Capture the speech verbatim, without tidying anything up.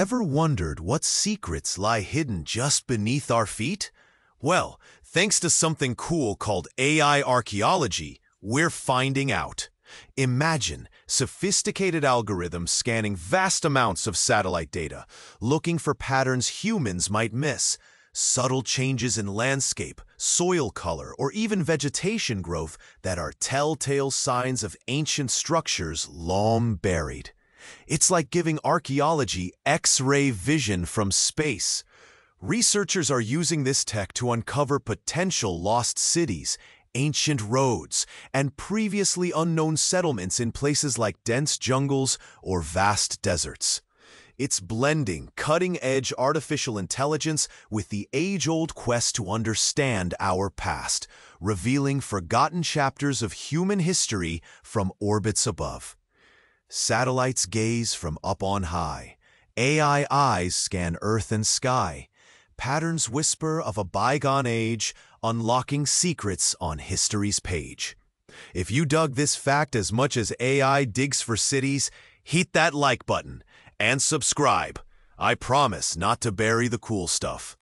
Ever wondered what secrets lie hidden just beneath our feet? Well, thanks to something cool called A I archaeology, we're finding out. Imagine sophisticated algorithms scanning vast amounts of satellite data, looking for patterns humans might miss. Subtle changes in landscape, soil color, or even vegetation growth that are telltale signs of ancient structures long buried. It's like giving archaeology X-ray vision from space. Researchers are using this tech to uncover potential lost cities, ancient roads, and previously unknown settlements in places like dense jungles or vast deserts. It's blending cutting-edge artificial intelligence with the age-old quest to understand our past, revealing forgotten chapters of human history from orbits above. Satellites gaze from up on high. A I eyes scan Earth and sky. Patterns whisper of a bygone age, unlocking secrets on history's page. If you dug this fact as much as A I digs for cities, hit that like button and subscribe. I promise not to bury the cool stuff.